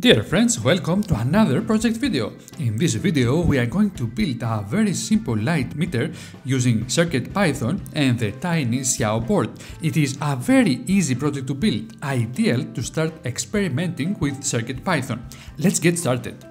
Dear friends, welcome to another project video. In this video we are going to build a very simple light meter using CircuitPython and the tiny Xiao board. It is a very easy project to build, ideal to start experimenting with CircuitPython. Let's get started.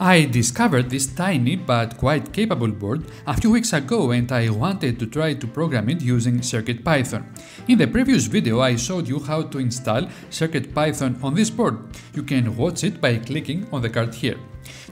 I discovered this tiny but quite capable board a few weeks ago and I wanted to try to program it using CircuitPython. In the previous video I showed you how to install CircuitPython on this board. You can watch it by clicking on the card here.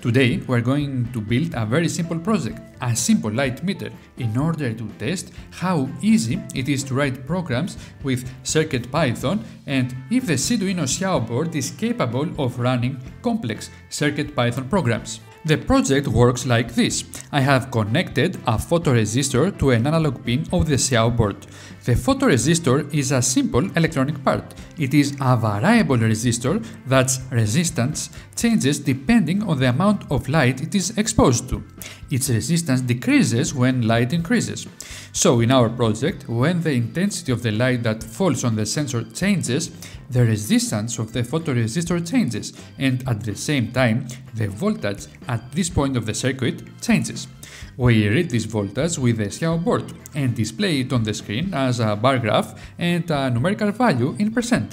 Today we are going to build a very simple project, a simple light meter, in order to test how easy it is to write programs with CircuitPython and if the Seeeduino Xiao board is capable of running complex CircuitPython programs. The project works like this. I have connected a photoresistor to an analog pin of the Xiao board. The photoresistor is a simple electronic part. It is a variable resistor that's resistance changes depending on the amount of light it is exposed to. Its resistance decreases when light increases. So in our project, when the intensity of the light that falls on the sensor changes, the resistance of the photoresistor changes, and at the same time, the voltage at this point of the circuit changes. We read this voltage with the Xiao board and display it on the screen as a bar graph and a numerical value in %.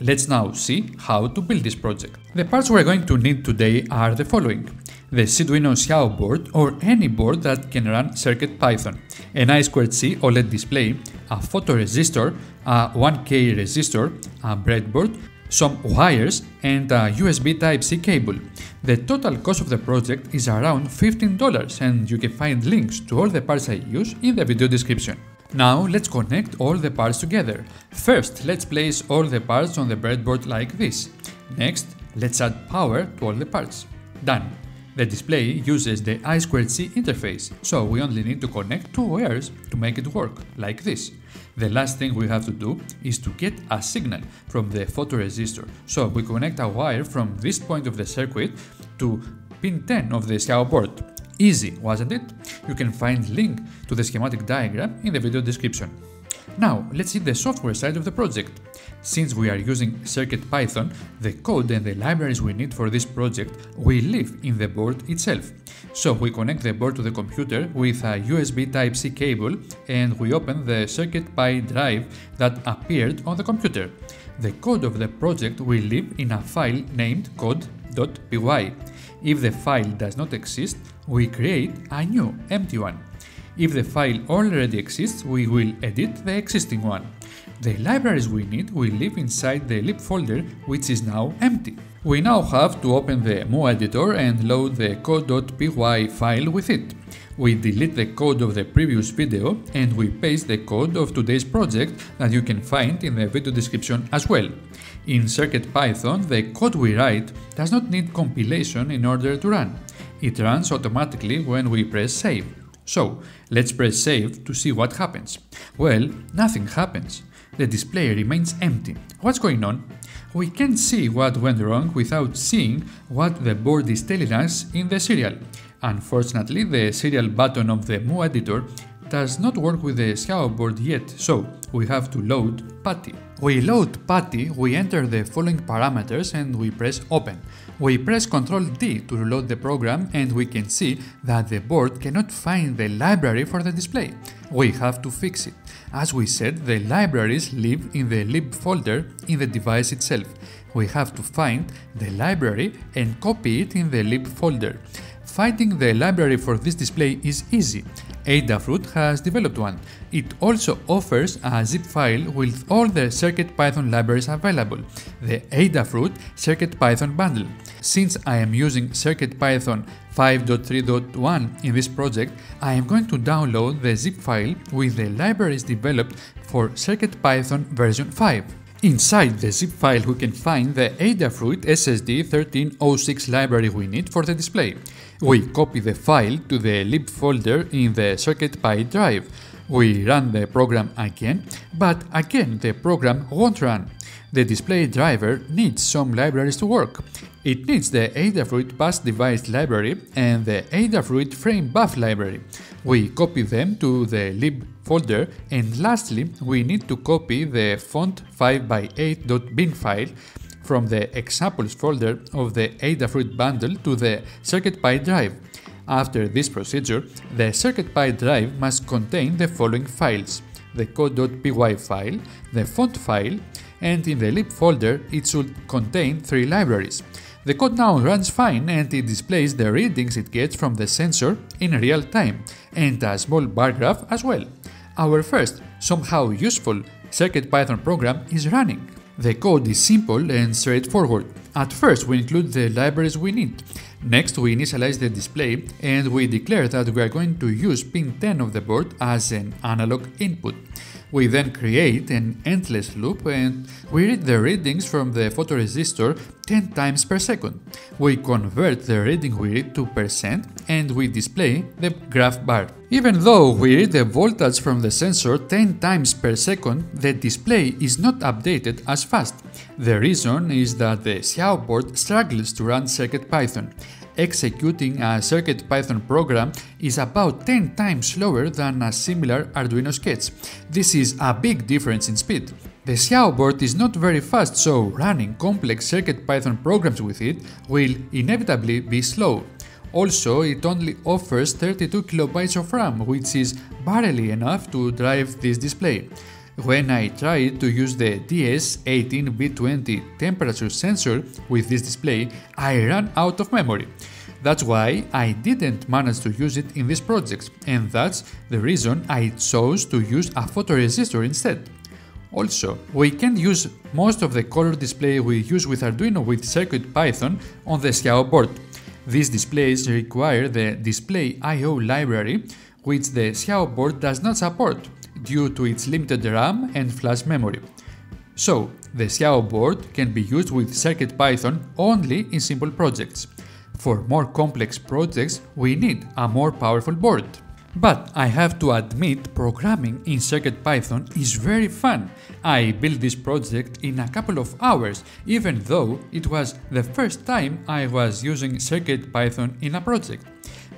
Let's now see how to build this project. The parts we're going to need today are the following: the Seeeduino Xiao board or any board that can run CircuitPython, an I2C OLED display, a photoresistor, a 1K resistor, a breadboard, some wires and a USB Type-C cable. The total cost of the project is around $15 and you can find links to all the parts I use in the video description. Now let's connect all the parts together. First, let's place all the parts on the breadboard like this. Next, let's add power to all the parts. Done! The display uses the I2C interface, so we only need to connect two wires to make it work, like this. The last thing we have to do is to get a signal from the photoresistor, so we connect a wire from this point of the circuit to pin 10 of the Xiao board. Easy, wasn't it? You can find link to the schematic diagram in the video description. Now, let's see the software side of the project. Since we are using CircuitPython, the code and the libraries we need for this project will live in the board itself. So we connect the board to the computer with a USB Type-C cable and we open the CircuitPy drive that appeared on the computer. The code of the project will live in a file named code.py. If the file does not exist, we create a new empty one. If the file already exists, we will edit the existing one. The libraries we need will live inside the lib folder, which is now empty. We now have to open the Mu editor and load the code.py file with it. We delete the code of the previous video and we paste the code of today's project that you can find in the video description as well. In CircuitPython, the code we write does not need compilation in order to run. It runs automatically when we press save. So, let's press save to see what happens. Well, nothing happens. The display remains empty. What's going on? We can't see what went wrong without seeing what the board is telling us in the serial. Unfortunately, the serial button of the Mu editor does not work with the Xiao board yet, so we have to load PuTTY. We load PuTTY, we enter the following parameters and we press open. We press Ctrl D to reload the program and we can see that the board cannot find the library for the display. We have to fix it. As we said, the libraries live in the lib folder in the device itself. We have to find the library and copy it in the lib folder. Finding the library for this display is easy. Adafruit has developed one. It also offers a zip file with all the CircuitPython libraries available, the Adafruit CircuitPython bundle. Since I am using CircuitPython 5.3.1 in this project, I am going to download the zip file with the libraries developed for CircuitPython version 5. Inside the zip file we can find the Adafruit SSD1306 library we need for the display. We copy the file to the lib folder in the CircuitPy drive. We run the program again, but again the program won't run. The display driver needs some libraries to work. It needs the Adafruit Bus Device Library and the Adafruit Frame Buff Library. We copy them to the lib folder, and lastly we need to copy the font 5x8.bin file from the examples folder of the Adafruit bundle to the CircuitPy drive. After this procedure, the CircuitPy drive must contain the following files: the code.py file, the font file, and in the lib folder it should contain three libraries. The code now runs fine and it displays the readings it gets from the sensor in real time, and a small bar graph as well. Our first, somehow useful, CircuitPython program is running. The code is simple and straightforward. At first we include the libraries we need. Next we initialize the display and we declare that we are going to use pin 10 of the board as an analog input. We then create an endless loop and we read the readings from the photoresistor 10 times per second. We convert the reading we read to percent and we display the graph bar. Even though we read the voltage from the sensor 10 times per second, the display is not updated as fast. The reason is that the Xiao board struggles to run CircuitPython. Executing a CircuitPython program is about 10 times slower than a similar Arduino sketch. This is a big difference in speed. The Xiao board is not very fast, so running complex CircuitPython programs with it will inevitably be slow. Also, it only offers 32 kilobytes of RAM, which is barely enough to drive this display. When I tried to use the DS18B20 temperature sensor with this display, I ran out of memory. That's why I didn't manage to use it in this project, and that's the reason I chose to use a photoresistor instead. Also, we can use most of the color display we use with Arduino with CircuitPython on the Xiao board. These displays require the Display I/O library, which the Xiao board does not support due to its limited RAM and flash memory. So, the Xiao board can be used with CircuitPython only in simple projects. For more complex projects, we need a more powerful board. But I have to admit, programming in CircuitPython is very fun. I built this project in a couple of hours, even though it was the first time I was using CircuitPython in a project.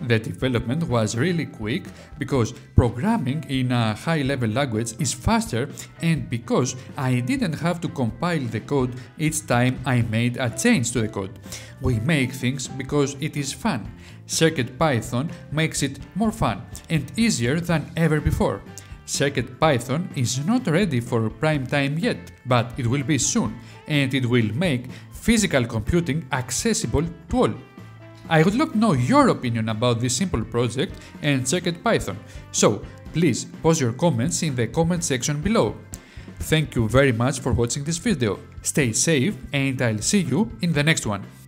The development was really quick because programming in a high-level language is faster and because I didn't have to compile the code each time I made a change to the code. We make things because it is fun. CircuitPython makes it more fun and easier than ever before. CircuitPython is not ready for prime time yet, but it will be soon, and it will make physical computing accessible to all. I would love to know your opinion about this simple project and CircuitPython, so please post your comments in the comment section below. Thank you very much for watching this video, stay safe, and I'll see you in the next one.